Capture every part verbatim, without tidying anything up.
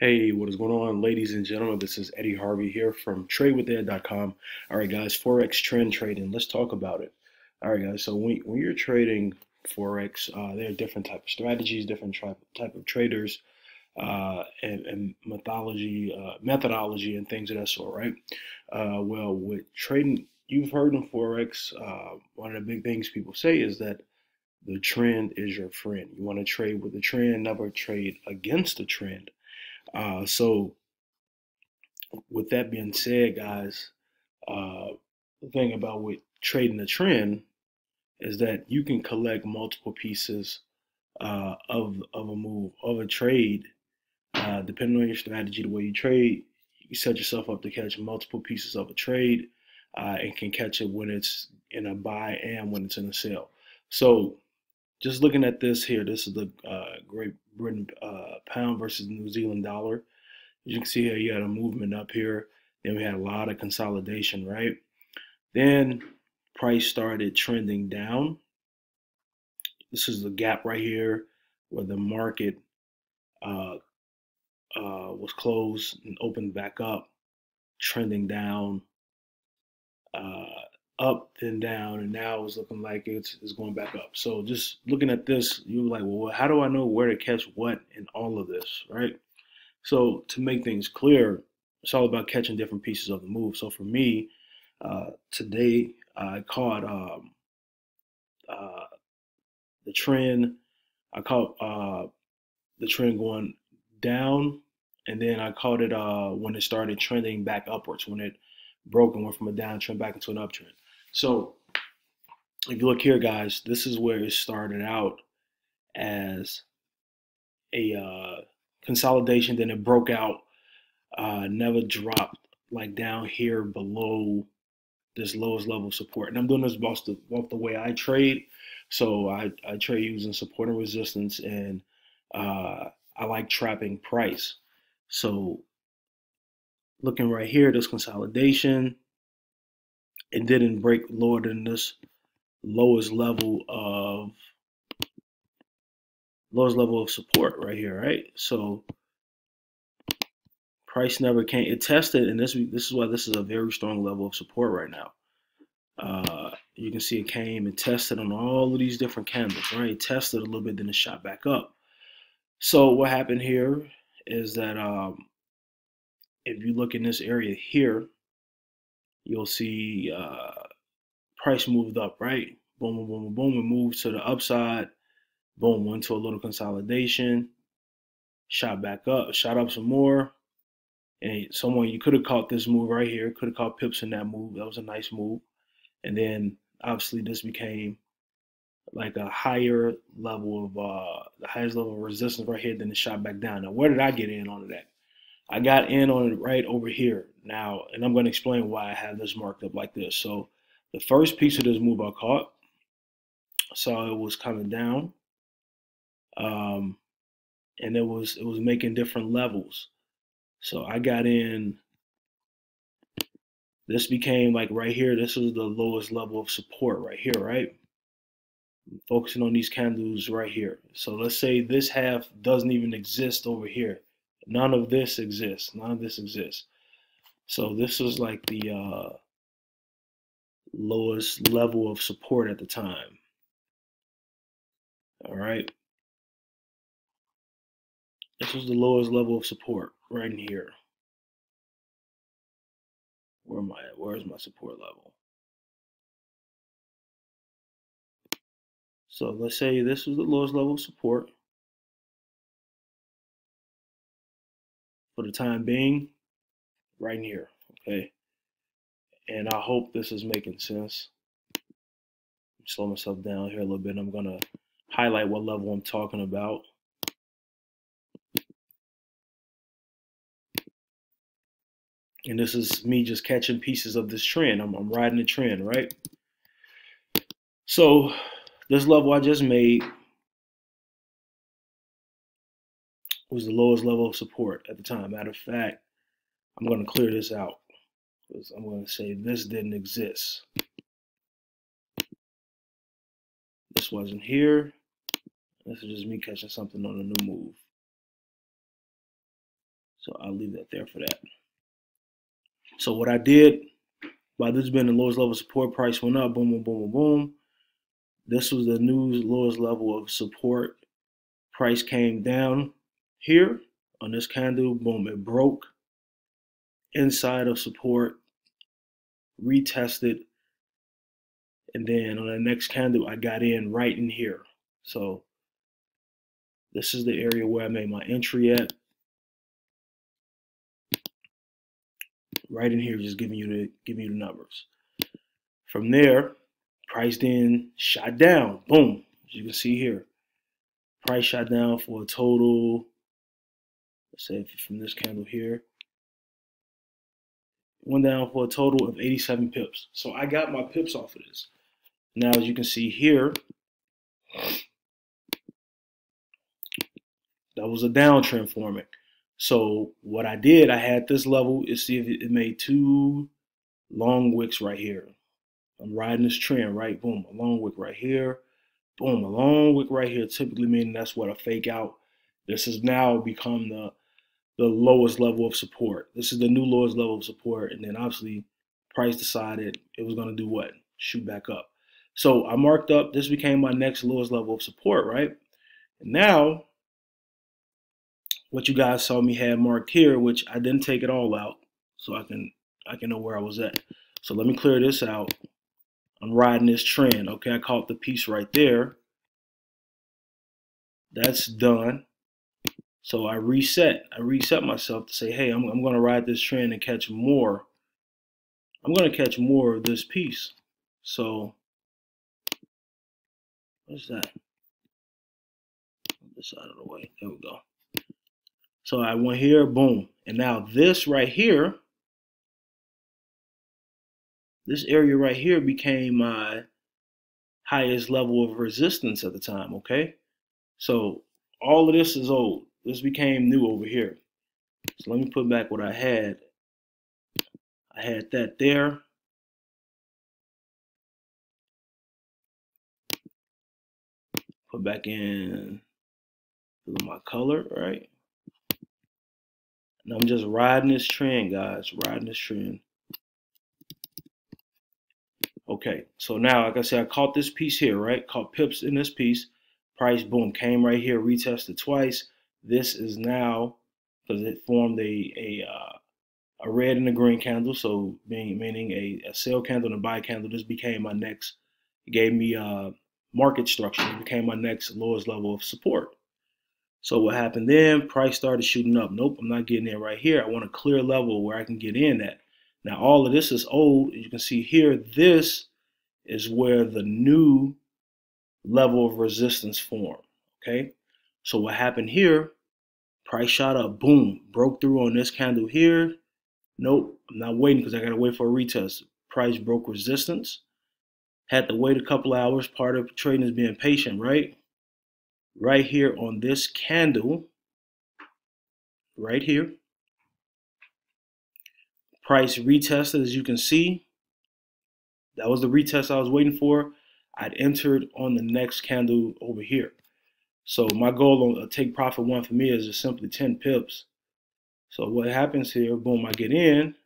Hey, what is going on, ladies and gentlemen? This is Eddie Harvey here from Trade With Ed dot com. All right, guys, Forex trend trading. Let's talk about it. All right, guys, so when, when you're trading Forex, uh, there are different type of strategies, different type, type of traders, uh, and, and methodology, uh, methodology and things of that sort, right? Uh, well, with trading, you've heard in Forex, uh, one of the big things people say is that the trend is your friend. You want to trade with the trend, never trade against the trend. Uh, so with that being said, guys, uh, the thing about with trading the trend is that you can collect multiple pieces uh, of, of a move, of a trade, uh, depending on your strategy, the way you trade. You set yourself up to catch multiple pieces of a trade uh, and can catch it when it's in a buy and when it's in a sell. So just looking at this here, this is the uh, Great Britain uh, pound versus New Zealand dollar. As you can see here, you had a movement up here. Then we had a lot of consolidation, right? Then price started trending down. This is the gap right here where the market uh, uh, was closed and opened back up, trending down, uh, up then down, and now it's looking like it's, it's going back up. So just looking at this, you're like, well, how do I know where to catch what in all of this, right? So to make things clear, it's all about catching different pieces of the move. So for me, uh, today I caught um, uh, the trend. I caught uh, the trend going down, and then I caught it uh, when it started trending back upwards, when it broke and went from a downtrend back into an uptrend. So if you look here, guys, this is where it started out as a uh, consolidation. Then it broke out, uh, never dropped like down here below this lowest level of support. And I'm doing this off the, off the way I trade. So I, I trade using support and resistance, and uh, I like trapping price. So looking right here, this consolidation, it didn't break lower than this lowest level of lowest level of support right here, right? So price never came. It tested, and this this is why this is a very strong level of support right now. Uh, you can see it came and tested on all of these different candles, right? It tested a little bit, then it shot back up. So what happened here is that um, if you look in this area here, you'll see uh, price moved up, right? Boom, boom, boom, boom. It moved to the upside. Boom, went to a little consolidation. Shot back up, shot up some more. And someone, you could have caught this move right here. Could have caught pips in that move. That was a nice move. And then, obviously, this became like a higher level of, uh, the highest level of resistance right here. Then it shot back down. Now, where did I get in on that? I got in on it right over here now, and I'm going to explain why I have this marked up like this. So the first piece of this move I caught, saw it was coming down, um, and it was it was making different levels. So I got in. This became like right here. This is the lowest level of support right here, right? I'm focusing on these candles right here. So let's say this half doesn't even exist over here. None of this exists. None of this exists. So this was like the uh, lowest level of support at the time. All right. This was the lowest level of support right in here. Where am I at? Where's my support level? So let's say this was the lowest level of support. For the time being, right in here, okay? And I hope this is making sense. Slow myself down here a little bit. I'm gonna highlight what level I'm talking about. And this is me just catching pieces of this trend. I'm, I'm riding the trend, right? So this level I just made was the lowest level of support at the time. Matter of fact, I'm going to clear this out because I'm going to say this didn't exist. This wasn't here. This is just me catching something on a new move. So I'll leave that there for that. So what I did, by this being the lowest level support, price went up, boom, boom, boom, boom, boom. This was the new lowest level of support. Price came down here on this candle, boom, it broke inside of support, retested, and then on the next candle, I got in right in here. So this is the area where I made my entry at. Right in here, just giving you the giving you the numbers. From there, price then shot down. Boom, as you can see here, price shot down for a total. Let's say from this candle here, went down for a total of eighty-seven pips. So I got my pips off of this. Now, as you can see here, that was a downtrend forming. So what I did, I had this level is see if it made two long wicks right here. I'm riding this trend, right? Boom, a long wick right here. Boom, a long wick right here. Typically meaning that's what a fake out. This has now become the the lowest level of support. This is the new lowest level of support. And then obviously price decided it was going to do what? Shoot back up. So I marked up, this became my next lowest level of support, right? And now what you guys saw me had marked here, which I didn't take it all out, so I can I can know where I was at. So let me clear this out. I'm riding this trend. Okay, I caught the piece right there. That's done. So I reset. I reset myself to say, hey, I'm, I'm going to ride this trend and catch more. I'm going to catch more of this piece. So what's that? This out of the way. There we go. So I went here, boom. And now this right here, this area right here became my highest level of resistance at the time, okay? So all of this is old. This became new over here. So let me put back what I had. I had that there. Put back in my color, right? And I'm just riding this trend, guys, riding this trend. Okay, so now, like I said, I caught this piece here, right? Caught pips in this piece. Price, boom, came right here, retested twice. This is now, because it formed a a, uh, a red and a green candle, so being, meaning a, a sell candle and a buy candle, this became my next, it gave me uh, market structure. It became my next lowest level of support. So what happened then, price started shooting up. Nope, I'm not getting in right here. I want a clear level where I can get in at. Now, all of this is old. As you can see here, this is where the new level of resistance formed, okay? So what happened here, price shot up, boom, broke through on this candle here. Nope, I'm not waiting because I got to wait for a retest. Price broke resistance. Had to wait a couple hours. Part of trading is being patient, right? Right here on this candle, right here, price retested, as you can see. That was the retest I was waiting for. I'd entered on the next candle over here. So my goal on a take profit one for me is just simply ten pips. So what happens here, boom, I get in.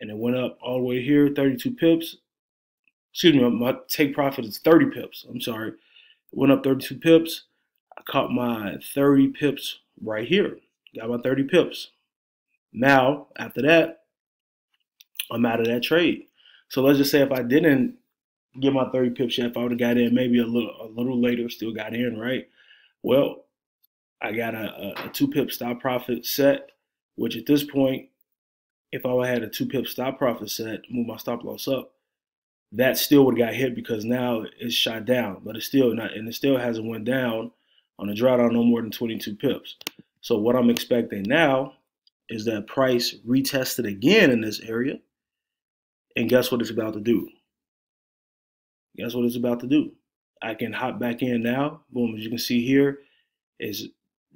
And it went up all the way here, thirty-two pips. Excuse me, my take profit is thirty pips. I'm sorry. It went up thirty-two pips. I caught my thirty pips right here. Got my thirty pips. Now, after that, I'm out of that trade. So let's just say if I didn't get my thirty pips yet, if I would have got in maybe a little a little later, still got in, right? Well, I got a, a, a two-pip stop profit set, which at this point, if I had a two-pip stop profit set, move my stop loss up, that still would have got hit because now it's shot down, but it's still not, and it still hasn't went down on a drawdown no more than twenty-two pips. So what I'm expecting now is that price retested again in this area, and guess what it's about to do? Guess what it's about to do? I can hop back in now. Boom, as you can see here, it's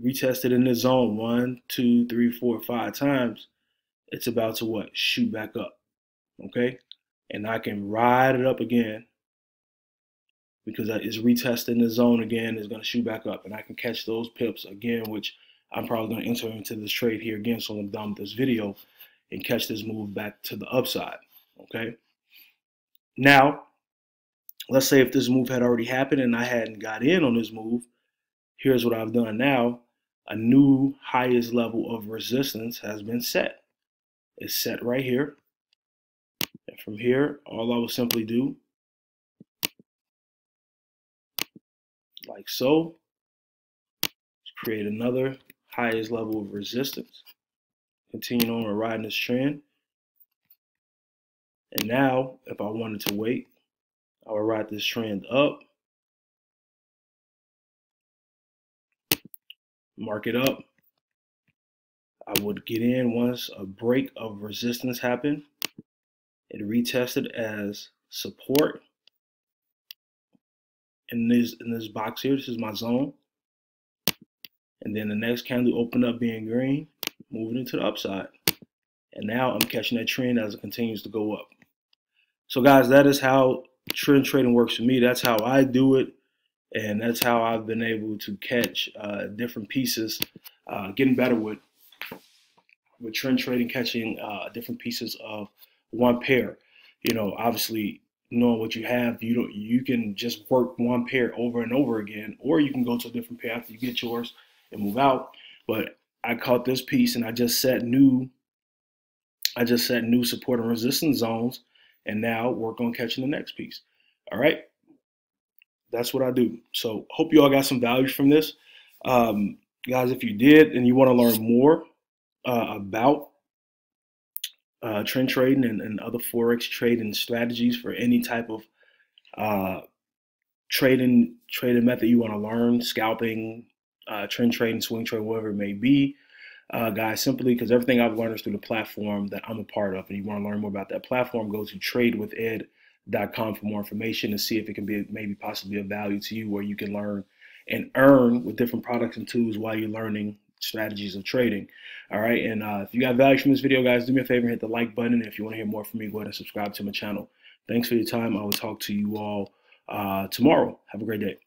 retested in this zone one, two, three, four, five times. It's about to what? Shoot back up, okay? And I can ride it up again because it's retesting the zone again. It's going to shoot back up, and I can catch those pips again, which I'm probably going to enter into this trade here again. So I'm done with this video and catch this move back to the upside. Okay. Now, let's say if this move had already happened and I hadn't got in on this move, here's what I've done now. A new highest level of resistance has been set. It's set right here. And from here, all I will simply do, like so, create another highest level of resistance. Continue on and riding this trend. And now, if I wanted to wait, I would ride this trend up, mark it up. I would get in once a break of resistance happened. It retested as support. In this, in this box here, this is my zone. And then the next candle opened up being green, moving into the upside. And now I'm catching that trend as it continues to go up. So guys, that is how trend trading works for me. That's how I do it. And that's how I've been able to catch uh, different pieces, uh, getting better with, with trend trading, catching uh, different pieces of one pair. You know, obviously knowing what you have, you don't, you can just work one pair over and over again, or you can go to a different pair after you get yours and move out. But I caught this piece and I just set new, I just set new support and resistance zones, and now work on catching the next piece. All right. That's what I do. So hope you all got some value from this. Um, guys, if you did and you want to learn more uh, about uh, trend trading and, and other Forex trading strategies for any type of uh, trading, trading method you want to learn, scalping, uh, trend trading, swing trade, whatever it may be, uh, guys, simply because everything I've learned is through the platform that I'm a part of. And you want to learn more about that platform, go to trade with ed dot com for more information and see if it can be maybe possibly of value to you, where you can learn and earn with different products and tools while you're learning strategies of trading. All right. And uh, if you got value from this video, guys, do me a favor and hit the like button. And if you want to hear more from me, go ahead and subscribe to my channel. Thanks for your time. I will talk to you all uh, tomorrow. Have a great day.